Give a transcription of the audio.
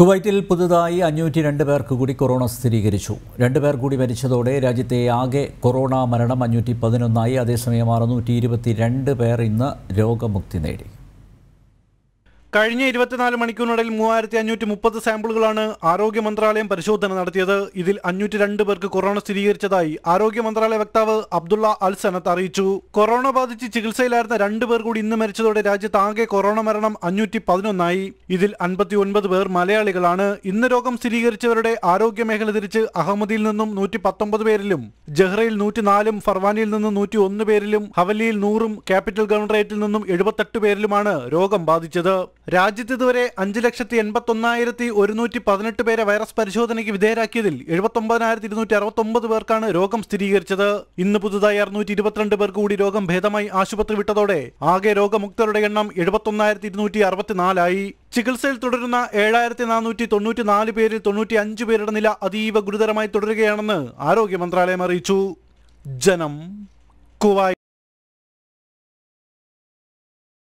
കുവൈറ്റിൽ പുതുതായി 502 പേർക്ക് കൂടി കൊറോണ സ്ഥിരീകരിച്ചു. 2 പേർ കൂടി മരിച്ചതോടെ രാജ്യത്തെ ആകെ കൊറോണ മരണം 511 ആയി. അതേസമയം 622 പേർ ഇന്ന് രോഗമുക്തി നേടി. കഴിഞ്ഞ 24 മണിക്കൂറിനിടയിൽ 3530 സാമ്പിളുകളാണ് ആരോഗ്യ മന്ത്രാലയം പരിശോധന നടത്തിയത്. ഇതിൽ 502 പേർക്ക് കൊറോണ സ്ഥിരീകരിച്ചതായി ആരോഗ്യ മന്ത്രാലയ വക്താവ് അബ്ദുള്ള അൽ സനത്ത് അറിയിച്ചു. കൊറോണ ബാധിച്ച് ചികിത്സയിലായിരുന്ന 2 പേർ കൂടി ഇന്ന് മരിച്ചതോടെ രാജ്യത്ത് ആകെ കൊറോണ മരണം 511 ആയി. ഇതിൽ 59 പേർ മലയാളികളാണ്. ഇന്ന് രോഗം സ്ഥിരീകരിച്ചവരുടെ ആരോഗ്യ മേഖല തിരിച്ച് അഹമ്മദിയിൽ നിന്നും 119 പേരിലും ജഹ്റയിൽ 104 ഫർവാനിയിൽ നിന്നും 101 പേരിലും ഹവലിയിൽ 100 ക്യാപിറ്റൽ ഗവർണറേറ്റിൽ നിന്നും 78 പേരിലുമാണ് രോഗം ബാധിച്ചത്. രാജ്യത്ത് ഇതുവരെ 5,81,118 പേരെ വൈറസ് പരിശോധനയ്ക്ക് വിധേയരാക്കിയതിൽ 79,269 പേർക്കാണ് രോഗം സ്ഥിരീകരിച്ചത്. ഇന്ന് പുതുതായി 622 പേർക്ക് കൂടി രോഗം ഭേദമായി ആശുപത്രി വിട്ടതോടെ ആകെ രോഗമുക്തരുടെ എണ്ണം 71,264 ആയി. ചികിത്സയിൽ തുടരുന്ന 7,494 പേരിൽ 95 പേരുടെ നില അതീവ ഗുരുതരമായി തുടരുകയാണെന്ന് ആരോഗ്യ മന്ത്രാലയം അറിയിച്ചു. ജനം കുവൈറ്റ്.